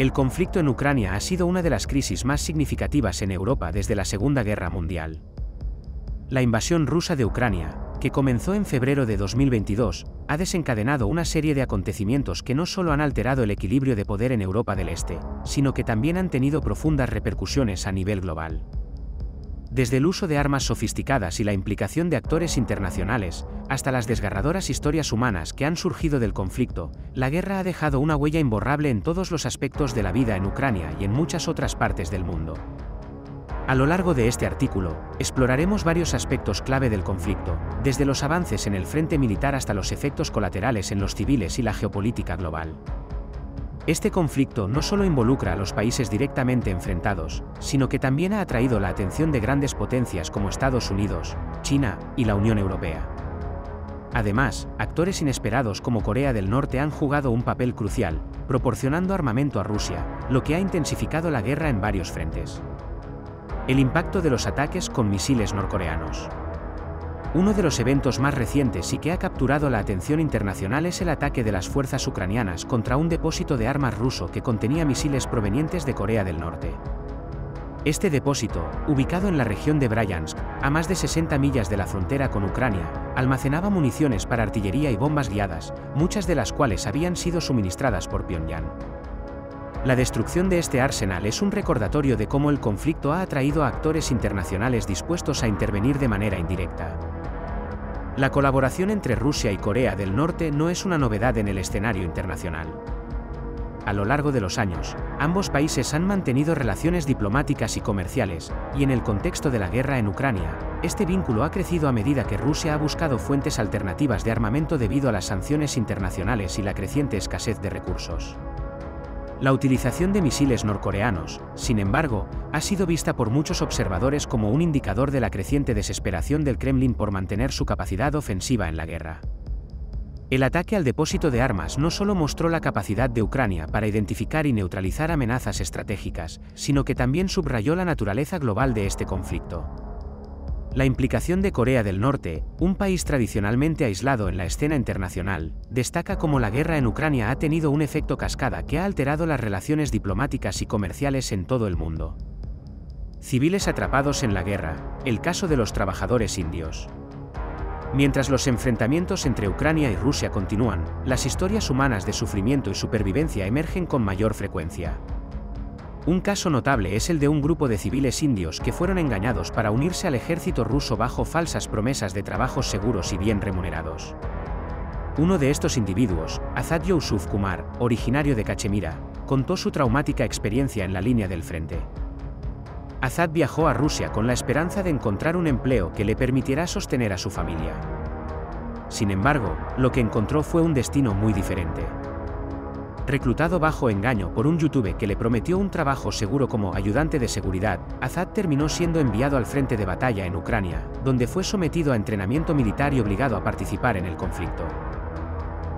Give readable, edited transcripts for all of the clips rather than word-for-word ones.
El conflicto en Ucrania ha sido una de las crisis más significativas en Europa desde la Segunda Guerra Mundial. La invasión rusa de Ucrania, que comenzó en febrero de 2022, ha desencadenado una serie de acontecimientos que no solo han alterado el equilibrio de poder en Europa del Este, sino que también han tenido profundas repercusiones a nivel global. Desde el uso de armas sofisticadas y la implicación de actores internacionales, hasta las desgarradoras historias humanas que han surgido del conflicto, la guerra ha dejado una huella imborrable en todos los aspectos de la vida en Ucrania y en muchas otras partes del mundo. A lo largo de este artículo, exploraremos varios aspectos clave del conflicto, desde los avances en el frente militar hasta los efectos colaterales en los civiles y la geopolítica global. Este conflicto no solo involucra a los países directamente enfrentados, sino que también ha atraído la atención de grandes potencias como Estados Unidos, China y la Unión Europea. Además, actores inesperados como Corea del Norte han jugado un papel crucial, proporcionando armamento a Rusia, lo que ha intensificado la guerra en varios frentes. El impacto de los ataques con misiles norcoreanos. Uno de los eventos más recientes y que ha capturado la atención internacional es el ataque de las fuerzas ucranianas contra un depósito de armas ruso que contenía misiles provenientes de Corea del Norte. Este depósito, ubicado en la región de Bryansk, a más de 60 millas de la frontera con Ucrania, almacenaba municiones para artillería y bombas guiadas, muchas de las cuales habían sido suministradas por Pyongyang. La destrucción de este arsenal es un recordatorio de cómo el conflicto ha atraído a actores internacionales dispuestos a intervenir de manera indirecta. La colaboración entre Rusia y Corea del Norte no es una novedad en el escenario internacional. A lo largo de los años, ambos países han mantenido relaciones diplomáticas y comerciales, y en el contexto de la guerra en Ucrania, este vínculo ha crecido a medida que Rusia ha buscado fuentes alternativas de armamento debido a las sanciones internacionales y la creciente escasez de recursos. La utilización de misiles norcoreanos, sin embargo, ha sido vista por muchos observadores como un indicador de la creciente desesperación del Kremlin por mantener su capacidad ofensiva en la guerra. El ataque al depósito de armas no solo mostró la capacidad de Ucrania para identificar y neutralizar amenazas estratégicas, sino que también subrayó la naturaleza global de este conflicto. La implicación de Corea del Norte, un país tradicionalmente aislado en la escena internacional, destaca cómo la guerra en Ucrania ha tenido un efecto cascada que ha alterado las relaciones diplomáticas y comerciales en todo el mundo. Civiles atrapados en la guerra, el caso de los trabajadores indios. Mientras los enfrentamientos entre Ucrania y Rusia continúan, las historias humanas de sufrimiento y supervivencia emergen con mayor frecuencia. Un caso notable es el de un grupo de civiles indios que fueron engañados para unirse al ejército ruso bajo falsas promesas de trabajos seguros y bien remunerados. Uno de estos individuos, Azad Yousuf Kumar, originario de Cachemira, contó su traumática experiencia en la línea del frente. Azad viajó a Rusia con la esperanza de encontrar un empleo que le permitirá sostener a su familia. Sin embargo, lo que encontró fue un destino muy diferente. Reclutado bajo engaño por un youtuber que le prometió un trabajo seguro como ayudante de seguridad, Azad terminó siendo enviado al frente de batalla en Ucrania, donde fue sometido a entrenamiento militar y obligado a participar en el conflicto.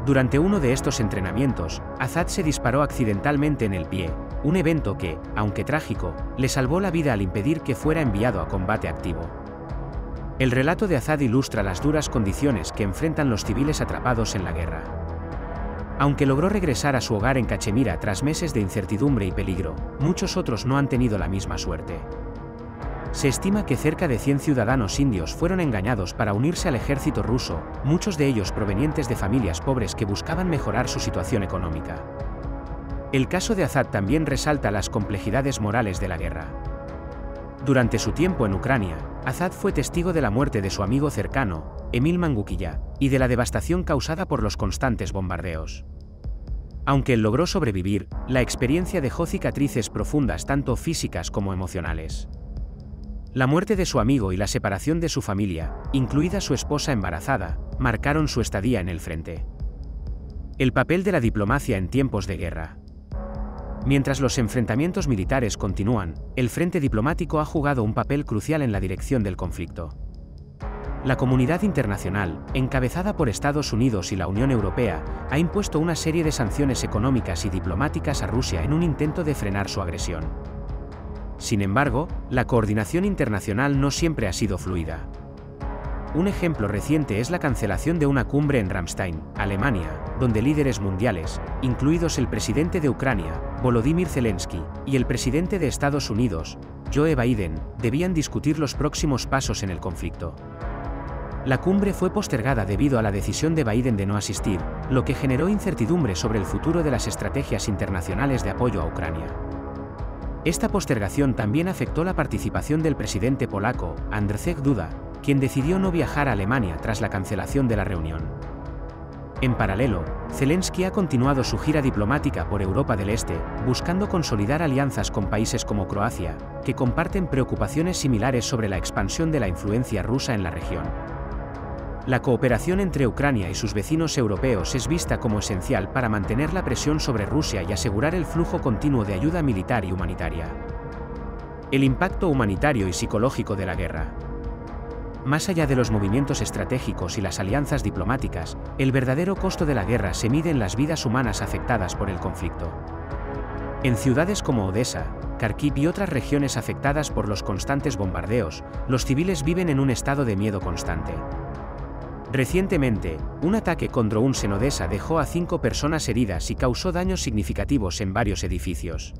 Durante uno de estos entrenamientos, Azad se disparó accidentalmente en el pie, un evento que, aunque trágico, le salvó la vida al impedir que fuera enviado a combate activo. El relato de Azad ilustra las duras condiciones que enfrentan los civiles atrapados en la guerra. Aunque logró regresar a su hogar en Cachemira tras meses de incertidumbre y peligro, muchos otros no han tenido la misma suerte. Se estima que cerca de 100 ciudadanos indios fueron engañados para unirse al ejército ruso, muchos de ellos provenientes de familias pobres que buscaban mejorar su situación económica. El caso de Azad también resalta las complejidades morales de la guerra. Durante su tiempo en Ucrania, Azad fue testigo de la muerte de su amigo cercano, Emil Mangukilla, y de la devastación causada por los constantes bombardeos. Aunque él logró sobrevivir, la experiencia dejó cicatrices profundas tanto físicas como emocionales. La muerte de su amigo y la separación de su familia, incluida su esposa embarazada, marcaron su estadía en el frente. El papel de la diplomacia en tiempos de guerra. Mientras los enfrentamientos militares continúan, el frente diplomático ha jugado un papel crucial en la dirección del conflicto. La comunidad internacional, encabezada por Estados Unidos y la Unión Europea, ha impuesto una serie de sanciones económicas y diplomáticas a Rusia en un intento de frenar su agresión. Sin embargo, la coordinación internacional no siempre ha sido fluida. Un ejemplo reciente es la cancelación de una cumbre en Rammstein, Alemania, donde líderes mundiales, incluidos el presidente de Ucrania, Volodymyr Zelensky, y el presidente de Estados Unidos, Joe Biden, debían discutir los próximos pasos en el conflicto. La cumbre fue postergada debido a la decisión de Biden de no asistir, lo que generó incertidumbre sobre el futuro de las estrategias internacionales de apoyo a Ucrania. Esta postergación también afectó la participación del presidente polaco, Andrzej Duda, quien decidió no viajar a Alemania tras la cancelación de la reunión. En paralelo, Zelensky ha continuado su gira diplomática por Europa del Este, buscando consolidar alianzas con países como Croacia, que comparten preocupaciones similares sobre la expansión de la influencia rusa en la región. La cooperación entre Ucrania y sus vecinos europeos es vista como esencial para mantener la presión sobre Rusia y asegurar el flujo continuo de ayuda militar y humanitaria. El impacto humanitario y psicológico de la guerra. Más allá de los movimientos estratégicos y las alianzas diplomáticas, el verdadero costo de la guerra se mide en las vidas humanas afectadas por el conflicto. En ciudades como Odesa, Kharkiv y otras regiones afectadas por los constantes bombardeos, los civiles viven en un estado de miedo constante. Recientemente, un ataque contra un dron en Odesa dejó a 5 personas heridas y causó daños significativos en varios edificios.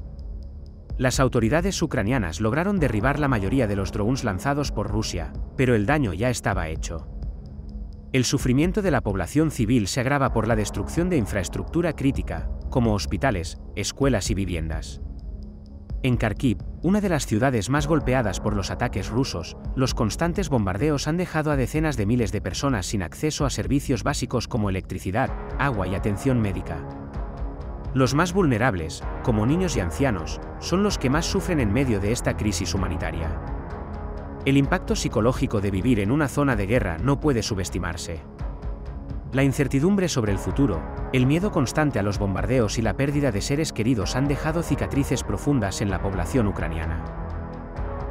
Las autoridades ucranianas lograron derribar la mayoría de los drones lanzados por Rusia, pero el daño ya estaba hecho. El sufrimiento de la población civil se agrava por la destrucción de infraestructura crítica, como hospitales, escuelas y viviendas. En Kharkiv, una de las ciudades más golpeadas por los ataques rusos, los constantes bombardeos han dejado a decenas de miles de personas sin acceso a servicios básicos como electricidad, agua y atención médica. Los más vulnerables, como niños y ancianos, son los que más sufren en medio de esta crisis humanitaria. El impacto psicológico de vivir en una zona de guerra no puede subestimarse. La incertidumbre sobre el futuro, el miedo constante a los bombardeos y la pérdida de seres queridos han dejado cicatrices profundas en la población ucraniana.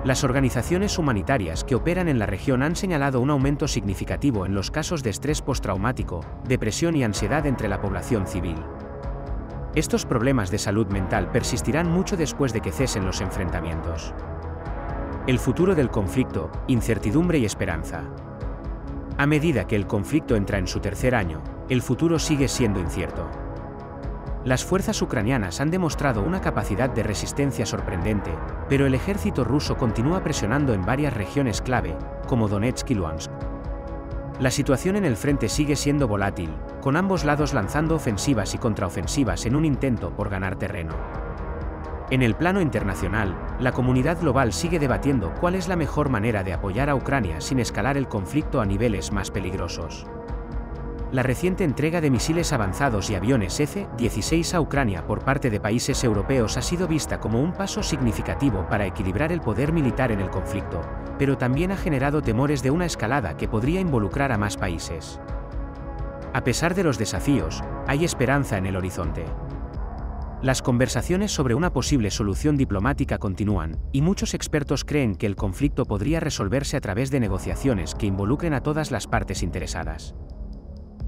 Las organizaciones humanitarias que operan en la región han señalado un aumento significativo en los casos de estrés postraumático, depresión y ansiedad entre la población civil. Estos problemas de salud mental persistirán mucho después de que cesen los enfrentamientos. El futuro del conflicto, incertidumbre y esperanza. A medida que el conflicto entra en su tercer año, el futuro sigue siendo incierto. Las fuerzas ucranianas han demostrado una capacidad de resistencia sorprendente, pero el ejército ruso continúa presionando en varias regiones clave, como Donetsk y Luhansk. La situación en el frente sigue siendo volátil, con ambos lados lanzando ofensivas y contraofensivas en un intento por ganar terreno. En el plano internacional, la comunidad global sigue debatiendo cuál es la mejor manera de apoyar a Ucrania sin escalar el conflicto a niveles más peligrosos. La reciente entrega de misiles avanzados y aviones F-16 a Ucrania por parte de países europeos ha sido vista como un paso significativo para equilibrar el poder militar en el conflicto, pero también ha generado temores de una escalada que podría involucrar a más países. A pesar de los desafíos, hay esperanza en el horizonte. Las conversaciones sobre una posible solución diplomática continúan, y muchos expertos creen que el conflicto podría resolverse a través de negociaciones que involucren a todas las partes interesadas.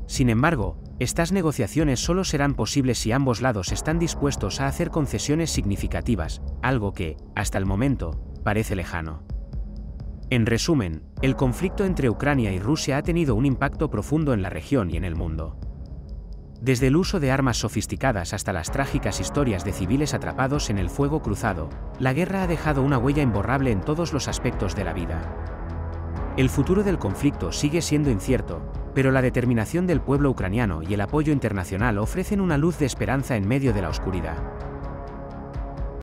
Sin embargo, estas negociaciones solo serán posibles si ambos lados están dispuestos a hacer concesiones significativas, algo que, hasta el momento, parece lejano. En resumen, el conflicto entre Ucrania y Rusia ha tenido un impacto profundo en la región y en el mundo. Desde el uso de armas sofisticadas hasta las trágicas historias de civiles atrapados en el fuego cruzado, la guerra ha dejado una huella imborrable en todos los aspectos de la vida. El futuro del conflicto sigue siendo incierto, pero la determinación del pueblo ucraniano y el apoyo internacional ofrecen una luz de esperanza en medio de la oscuridad.